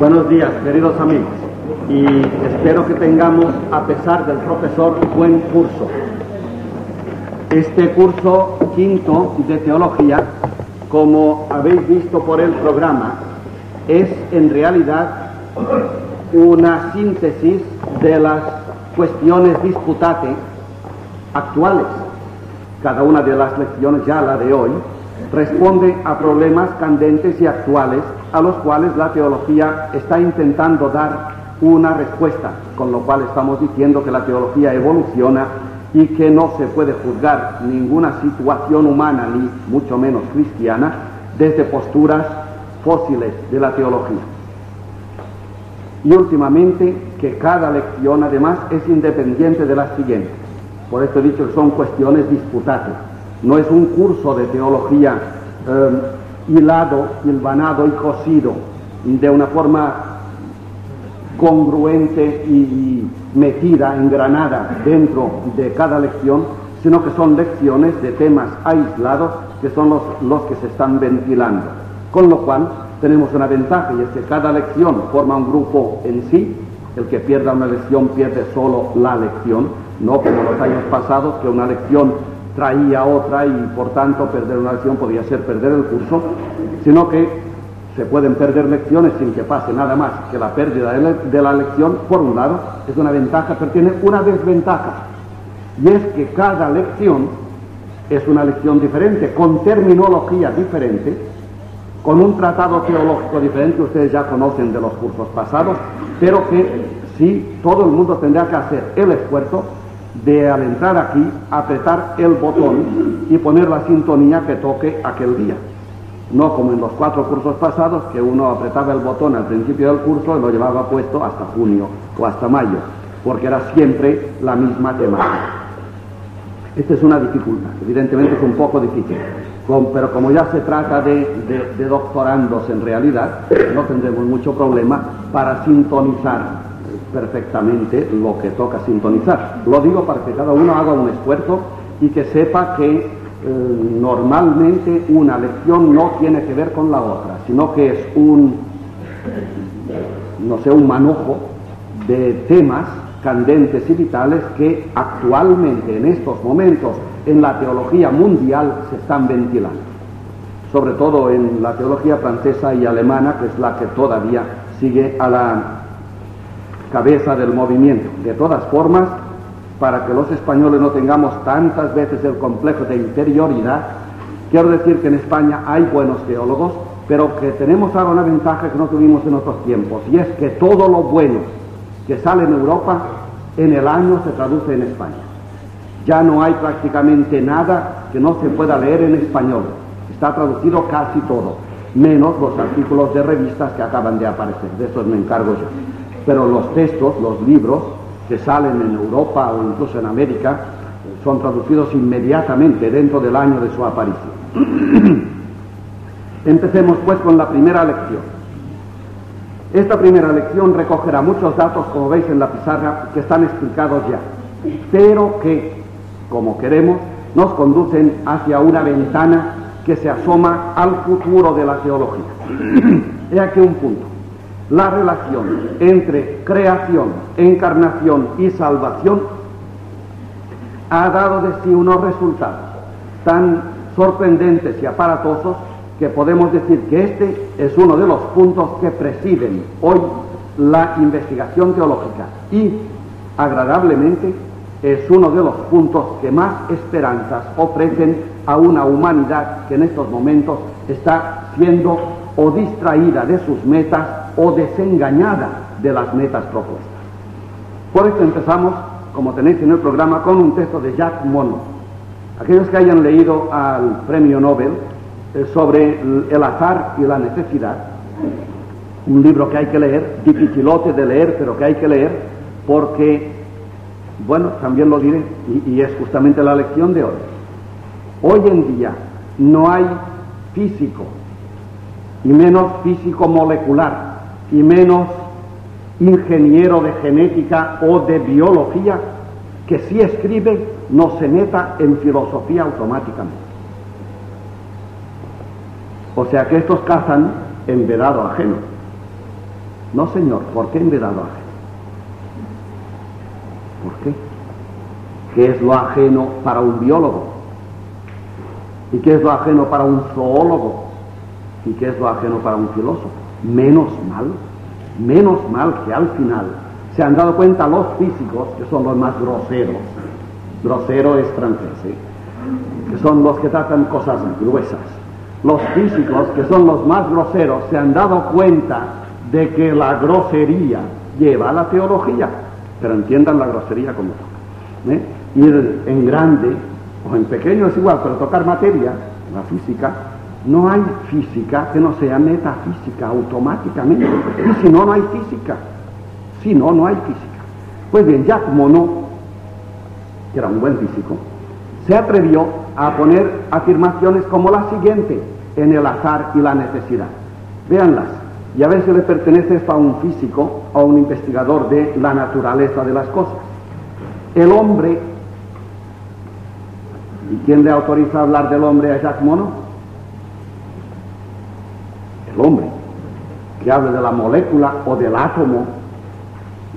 Buenos días, queridos amigos, y espero que tengamos, a pesar del profesor, buen curso. Este curso quinto de teología, como habéis visto por el programa, es en realidad una síntesis de las cuestiones disputate actuales. Cada una de las lecciones, ya la de hoy, responde a problemas candentes y actuales a los cuales la teología está intentando dar una respuesta, con lo cual estamos diciendo que la teología evoluciona y que no se puede juzgar ninguna situación humana, ni mucho menos cristiana, desde posturas fósiles de la teología. Y últimamente, que cada lección además es independiente de la siguiente. Por esto he dicho que son cuestiones disputables. No es un curso de teología hilado, hilvanado y cosido de una forma congruente y metida, engranada dentro de cada lección, sino que son lecciones de temas aislados que son los que se están ventilando. Con lo cual tenemos una ventaja, y es que cada lección forma un grupo en sí. El que pierda una lección pierde solo la lección, no como los años pasados, que una lección traía otra y por tanto perder una lección podía ser perder el curso, sino que se pueden perder lecciones sin que pase nada más que la pérdida de la lección. Por un lado es una ventaja, pero tiene una desventaja, y es que cada lección es una lección diferente, con terminología diferente, con un tratado teológico diferente, ustedes ya conocen de los cursos pasados, pero que sí, todo el mundo tendrá que hacer el esfuerzo de, al entrar aquí, apretar el botón y poner la sintonía que toque aquel día. No como en los 4 cursos pasados, que uno apretaba el botón al principio del curso y lo llevaba puesto hasta junio o hasta mayo, porque era siempre la misma temática. Esta es una dificultad, evidentemente es un poco difícil, pero como ya se trata de doctorandos en realidad, no tendremos mucho problema para sintonizar perfectamente lo que toca sintonizar. Lo digo para que cada uno haga un esfuerzo y que sepa que normalmente una lección no tiene que ver con la otra, sino que es un manojo de temas candentes y vitales que actualmente, en estos momentos, en la teología mundial se están ventilando, sobre todo en la teología francesa y alemana, que es la que todavía sigue a la cabeza del movimiento. De todas formas, para que los españoles no tengamos tantas veces el complejo de interioridad, quiero decir que en España hay buenos teólogos, pero que tenemos ahora una ventaja que no tuvimos en otros tiempos, y es que todo lo bueno que sale en Europa en el año se traduce en España. Ya no hay prácticamente nada que no se pueda leer en español, está traducido casi todo, menos los artículos de revistas que acaban de aparecer, de esos me encargo yo. Pero los textos, los libros que salen en Europa o incluso en América, son traducidos inmediatamente dentro del año de su aparición. Empecemos pues con la primera lección. Esta primera lección recogerá muchos datos, como veis en la pizarra, que están explicados ya, pero que, como queremos, nos conducen hacia una ventana que se asoma al futuro de la teología. He aquí un punto. La relación entre creación, encarnación y salvación ha dado de sí unos resultados tan sorprendentes y aparatosos que podemos decir que este es uno de los puntos que presiden hoy la investigación teológica, y, agradablemente, es uno de los puntos que más esperanzas ofrecen a una humanidad que en estos momentos está siendo o distraída de sus metas o desengañada de las metas propuestas. Por esto empezamos, como tenéis en el programa, con un texto de Jacques Monod. Aquellos que hayan leído al premio Nobel sobre El azar y la necesidad, un libro que hay que leer, dificilote de leer, pero que hay que leer, porque, bueno, también lo diré, y es justamente la lección de hoy. Hoy en día no hay físico, y menos físico molecular, y menos ingeniero de genética o de biología, que si escribe no se meta en filosofía automáticamente. O sea que estos cazan en vedado ajeno. No, señor, ¿por qué enredado ajeno? ¿Por qué? ¿Qué es lo ajeno para un biólogo? ¿Y qué es lo ajeno para un zoólogo? ¿Y qué es lo ajeno para un filósofo? Menos mal que al final se han dado cuenta los físicos, que son los más groseros, grosero es francés, ¿eh?, que son los que tratan cosas gruesas. Los físicos, que son los más groseros, se han dado cuenta de que la grosería lleva a la teología, pero entiendan la grosería como toca. Ir en grande o en pequeño es igual, pero tocar materia, la física, no hay física que no sea metafísica automáticamente, y si no, no hay física. Si no, no hay física. Pues bien, Jacques Monod, que era un buen físico, se atrevió a poner afirmaciones como la siguiente en El azar y la necesidad. Véanlas, y a ver si le pertenece esto a un físico o a un investigador de la naturaleza de las cosas. El hombre, ¿y quién le autoriza a hablar del hombre a Jacques Monod? El hombre, que hable de la molécula o del átomo,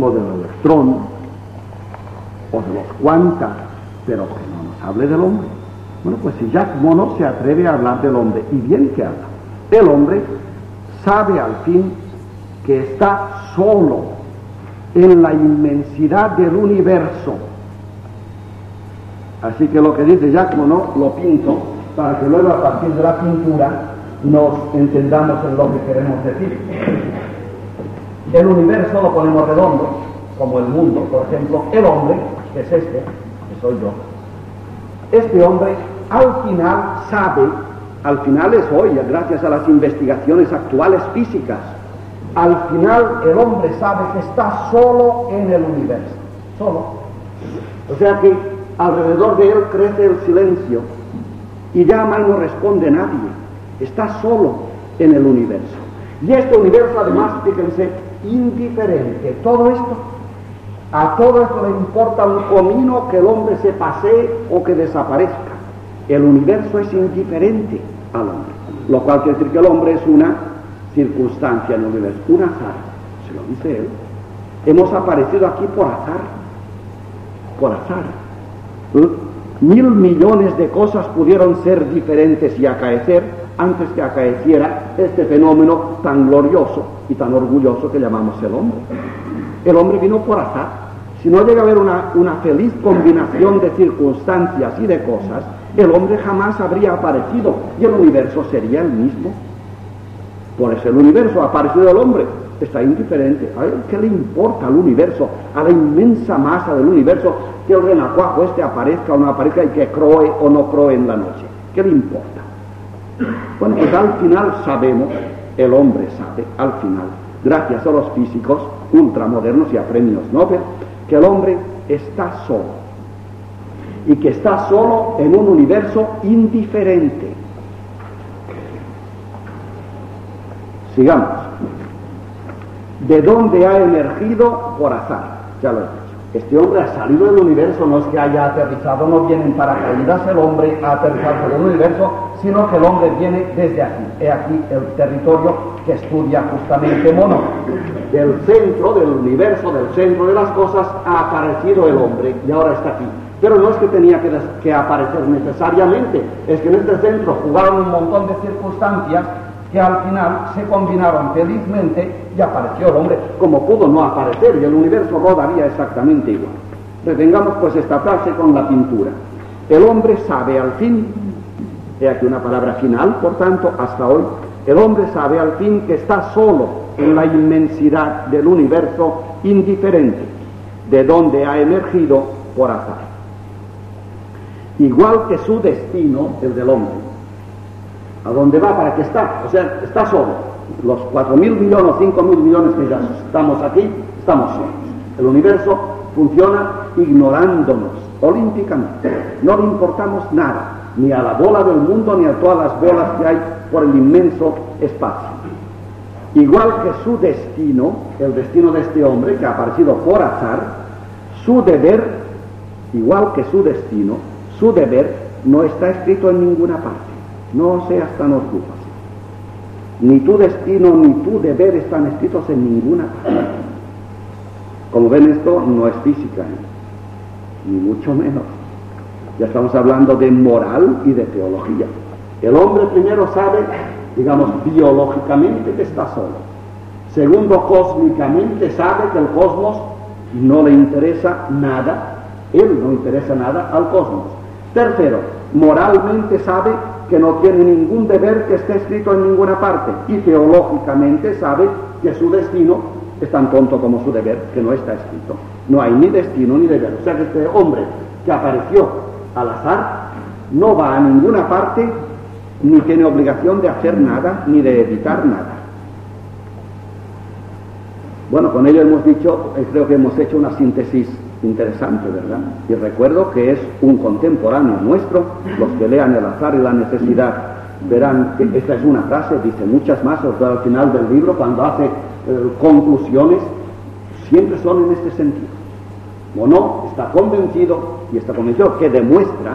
o del electrón, o de los cuantas, pero que no nos hable del hombre. Bueno, pues si Jacques Monod se atreve a hablar del hombre, y bien que habla, el hombre sabe al fin que está solo en la inmensidad del universo. Así que lo que dice Jacques Monod lo pinto para que luego a partir de la pintura nos entendamos en lo que queremos decir. El universo lo ponemos redondo, como el mundo, por ejemplo. El hombre, que es este, que soy yo. Este hombre al final sabe, al final es hoy, gracias a las investigaciones actuales físicas, al final el hombre sabe que está solo en el universo, solo. O sea que alrededor de él crece el silencio y llama y no responde nadie. Está solo en el universo. Y este universo además, fíjense, indiferente. Todo esto, a todo esto le importa un comino que el hombre se pasee o que desaparezca. El universo es indiferente al hombre, lo cual quiere decir que el hombre es una circunstancia en el universo, un azar, se lo dice él. Hemos aparecido aquí por azar, por azar. 1000 millones de cosas pudieron ser diferentes y acaecer antes que acaeciera este fenómeno tan glorioso y tan orgulloso que llamamos el hombre. El hombre vino por azar. Si no llega a haber una feliz combinación de circunstancias y de cosas, el hombre jamás habría aparecido y el universo sería el mismo. Por eso el universo ha aparecido el hombre. Está indiferente. A ver, ¿qué le importa al universo, a la inmensa masa del universo, que el renacuajo este aparezca o no aparezca y que croe o no croe en la noche? ¿Qué le importa? Bueno, pues al final sabemos, el hombre sabe, al final, gracias a los físicos ultramodernos y a premios Nobel, que el hombre está solo y que está solo en un universo indiferente. Sigamos. ¿De dónde ha emergido por azar? Ya lo he dicho. Este hombre ha salido del universo, no es que haya aterrizado, no viene en paracaídas el hombre a aterrizar por el universo, sino que el hombre viene desde aquí. He aquí el territorio que estudia justamente Monod. Del centro del universo, del centro de las cosas, ha aparecido el hombre y ahora está aquí. Pero no es que tenía que aparecer necesariamente, es que en este centro jugaron un montón de circunstancias que al final se combinaron felizmente y apareció el hombre, como pudo no aparecer, y el universo rodaría exactamente igual. Retengamos pues esta frase con la pintura. El hombre sabe al fin, he aquí una palabra final, por tanto, hasta hoy, el hombre sabe al fin que está solo en la inmensidad del universo indiferente, de donde ha emergido por azar. Igual que su destino, el del hombre, ¿a dónde va? ¿Para qué está? O sea, está solo. Los 4.000 millones, 5.000 millones que ya estamos aquí, estamos solos. El universo funciona ignorándonos, olímpicamente. No le importamos nada, ni a la bola del mundo, ni a todas las bolas que hay por el inmenso espacio. Igual que su destino, el destino de este hombre que ha aparecido por azar, su deber, igual que su destino, su deber no está escrito en ninguna parte. No seas tan oscuro. Ni tu destino ni tu deber están escritos en ninguna parte. Como ven, esto no es física, ni mucho menos. Ya estamos hablando de moral y de teología. El hombre primero sabe, digamos, biológicamente que está solo. Segundo, cósmicamente sabe que el cosmos no le interesa nada. Él no interesa nada al cosmos. Tercero, moralmente sabe que no tiene ningún deber que esté escrito en ninguna parte. Y teológicamente sabe que su destino es tan tonto como su deber, que no está escrito. No hay ni destino ni deber. O sea que este hombre que apareció al azar no va a ninguna parte, ni tiene obligación de hacer nada, ni de evitar nada. Bueno, con ello hemos dicho, creo que hemos hecho una síntesis interesante, ¿verdad? Y recuerdo que es un contemporáneo nuestro. Los que lean El azar y la necesidad verán que esta es una frase, dice muchas más, o sea, al final del libro, cuando hace conclusiones, siempre son en este sentido. Monod está convencido, y está convencido que demuestra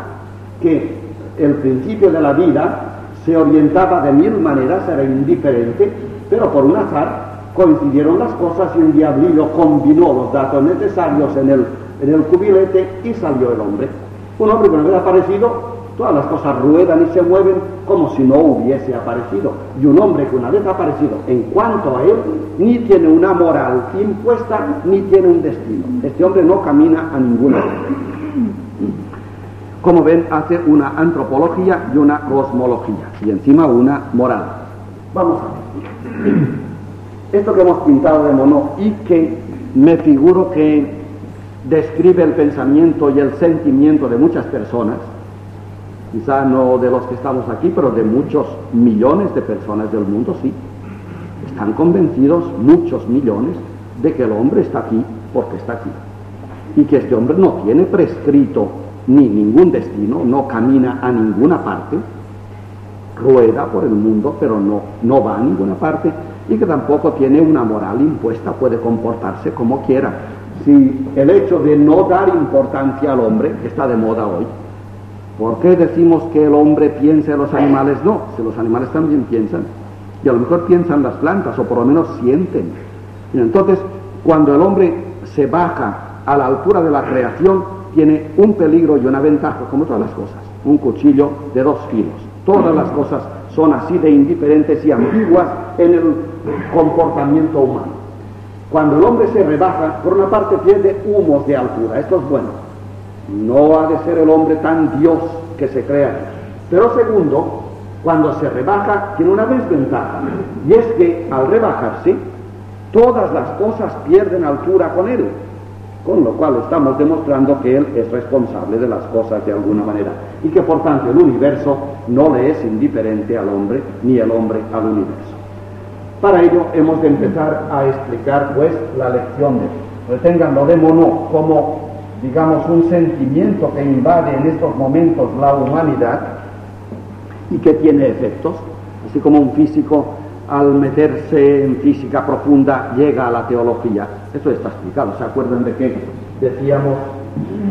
que el principio de la vida se orientaba de mil maneras, era indiferente, pero por un azar coincidieron las cosas y un diablillo combinó los datos necesarios en el cubilete y salió el hombre. Un hombre que no hubiera aparecido, todas las cosas ruedan y se mueven como si no hubiese aparecido. Y un hombre que una vez ha aparecido, en cuanto a él, ni tiene una moral impuesta, ni tiene un destino. Este hombre no camina a ninguna parte. Como ven, hace una antropología y una cosmología, y encima una moral. Vamos a ver. Esto que hemos pintado de Monod y que me figuro que describe el pensamiento y el sentimiento de muchas personas, quizá no de los que estamos aquí, pero de muchos millones de personas del mundo, sí. Están convencidos muchos millones de que el hombre está aquí porque está aquí. Y que este hombre no tiene prescrito ni ningún destino, no camina a ninguna parte, rueda por el mundo, pero no va a ninguna parte, y que tampoco tiene una moral impuesta, puede comportarse como quiera. Si el hecho de no dar importancia al hombre, que está de moda hoy, ¿por qué decimos que el hombre piensa y los animales no? Si los animales también piensan, y a lo mejor piensan las plantas, o por lo menos sienten. Y entonces, cuando el hombre se baja a la altura de la creación, tiene un peligro y una ventaja, como todas las cosas, un cuchillo de dos filos. Todas las cosas son así de indiferentes y ambiguas en el comportamiento humano. Cuando el hombre se rebaja, por una parte pierde humos de altura, esto es bueno. No ha de ser el hombre tan Dios que se crea. Pero segundo, cuando se rebaja tiene una desventaja, y es que al rebajarse, todas las cosas pierden altura con él, con lo cual estamos demostrando que él es responsable de las cosas de alguna manera, y que por tanto el universo no le es indiferente al hombre, ni el hombre al universo. Para ello hemos de empezar a explicar pues la lección de él. Retengan lo de Monod como, digamos, un sentimiento que invade en estos momentos la humanidad y que tiene efectos, así como un físico al meterse en física profunda llega a la teología. Esto está explicado. ¿Se acuerdan de que decíamos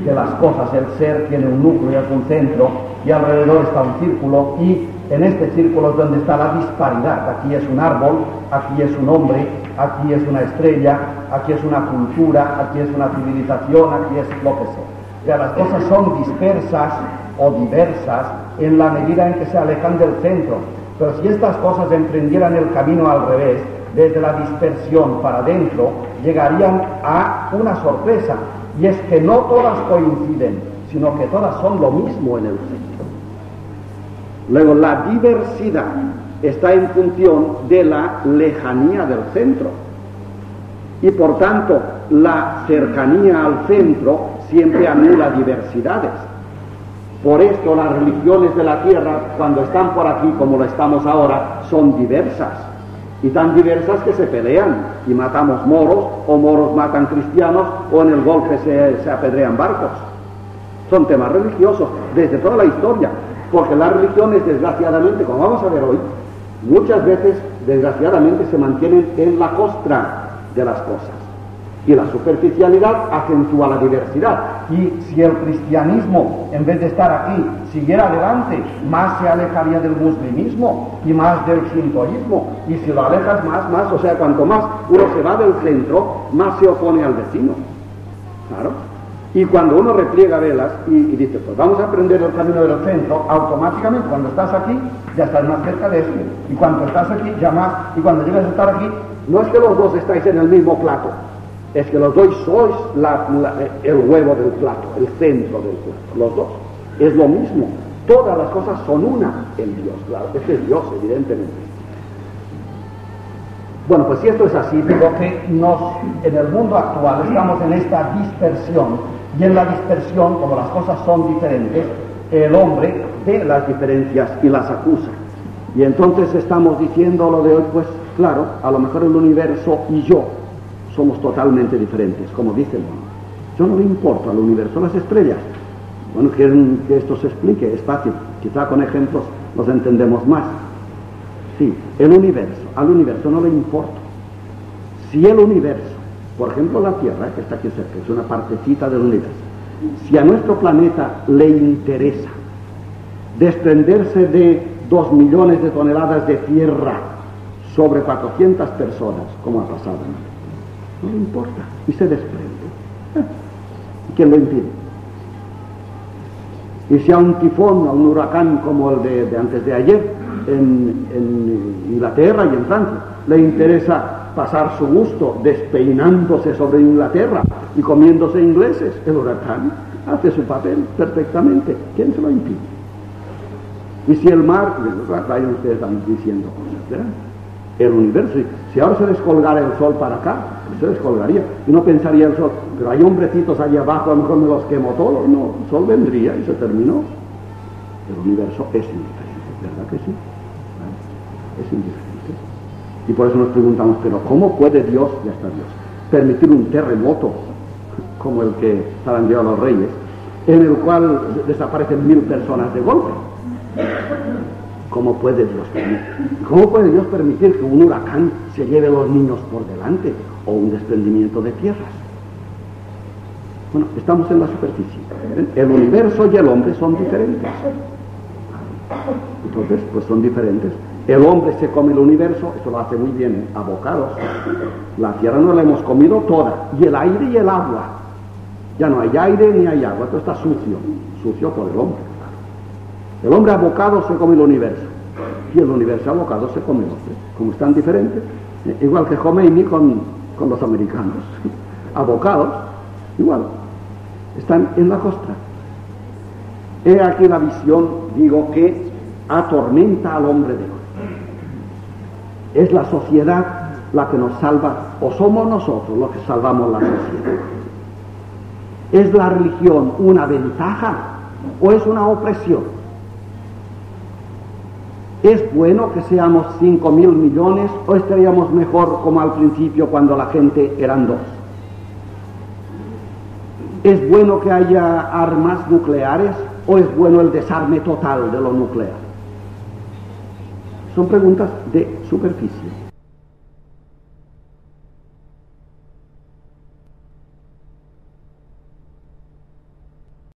que las cosas, el ser, tiene un núcleo, es un centro, y alrededor está un círculo, y en este círculo es donde está la disparidad? Aquí es un árbol, aquí es un hombre, aquí es una estrella, aquí es una cultura, aquí es una civilización, aquí es lo que sea. O sea, las cosas son dispersas o diversas en la medida en que se alejan del centro. Pero si estas cosas emprendieran el camino al revés, desde la dispersión para adentro, llegarían a una sorpresa, y es que no todas coinciden, sino que todas son lo mismo en el centro. Luego, la diversidad está en función de la lejanía del centro, y por tanto la cercanía al centro siempre anula diversidades. Por esto las religiones de la tierra, cuando están por aquí como lo estamos ahora, son diversas, y tan diversas que se pelean, y matamos moros, o moros matan cristianos, o en el golfe se apedrean barcos. Son temas religiosos desde toda la historia, porque las religiones, desgraciadamente, como vamos a ver hoy, muchas veces, desgraciadamente, se mantienen en la costra de las cosas, y la superficialidad acentúa la diversidad. Y si el cristianismo, en vez de estar aquí, siguiera adelante, más se alejaría del muslimismo y más del sintoísmo. Y si lo alejas más, o sea, cuanto más uno se va del centro, más se opone al vecino. Claro. Y cuando uno repliega velas y dice, pues vamos a aprender el camino del centro, automáticamente cuando estás aquí, ya estás más cerca de este. Y cuando estás aquí, ya más. Y cuando llegas a estar aquí, no es que los dos estáis en el mismo plato. Es que los dos sois el huevo del plato, el centro del plato, los dos. Es lo mismo. Todas las cosas son una en Dios, claro. Este es Dios, evidentemente. Bueno, pues si esto es así, digo que en el mundo actual estamos en esta dispersión. Y en la dispersión, como las cosas son diferentes, el hombre ve las diferencias y las acusa. Y entonces estamos diciendo lo de hoy, pues claro, a lo mejor el universo y yo somos totalmente diferentes, como dice el mono. Yo no le importo al universo, las estrellas. Bueno, quieren que esto se explique, es fácil. Quizá con ejemplos nos entendemos más. Sí, el universo, al universo no le importa. Si el universo, por ejemplo la Tierra, que está aquí cerca, es una partecita del universo, si a nuestro planeta le interesa desprenderse de 2 millones de toneladas de tierra sobre 400 personas, como ha pasado antes, no le importa, y se desprende. ¿Y quién lo impide? Y si a un tifón, a un huracán como el de antes de ayer en Inglaterra y en Francia, le interesa pasar su gusto despeinándose sobre Inglaterra y comiéndose ingleses, el huracán hace su papel perfectamente. ¿Quién se lo impide? Y si el mar, vayan ustedes también diciendo cosas, ¿verdad? El universo, si ahora se descolgara el sol para acá, pues se descolgaría y no pensaría el sol, pero hay hombrecitos allá abajo, a lo mejor me los quemo todos. No, el sol vendría y se terminó. El universo es indiferente, ¿verdad que sí? ¿Vale? Es indiferente. Y por eso nos preguntamos, pero ¿cómo puede Dios, ya está Dios, permitir un terremoto como el que estaban llevando los reyes, en el cual desaparecen 1000 personas de golpe? ¿Cómo puede Dios permitir? ¿Cómo puede Dios permitir que un huracán se lleve a los niños por delante o un desprendimiento de tierras? Bueno, estamos en la superficie. El universo y el hombre son diferentes. Entonces, pues son diferentes. El hombre se come el universo, esto lo hace muy bien, a bocados. La tierra no la hemos comido toda. Y el aire y el agua. Ya no hay aire ni hay agua, esto está sucio. Sucio por el hombre. El hombre abocado se come el universo, y el universo abocado se come el hombre. Como están diferentes, igual que Khomeini con los americanos. Abocados, igual, están en la costra. He aquí la visión, digo, que atormenta al hombre de hoy. Es la sociedad la que nos salva, o somos nosotros los que salvamos la sociedad. ¿Es la religión una ventaja o es una opresión? ¿Es bueno que seamos 5.000 millones o estaríamos mejor como al principio cuando la gente eran 2? ¿Es bueno que haya armas nucleares o es bueno el desarme total de lo nuclear? Son preguntas de superficie.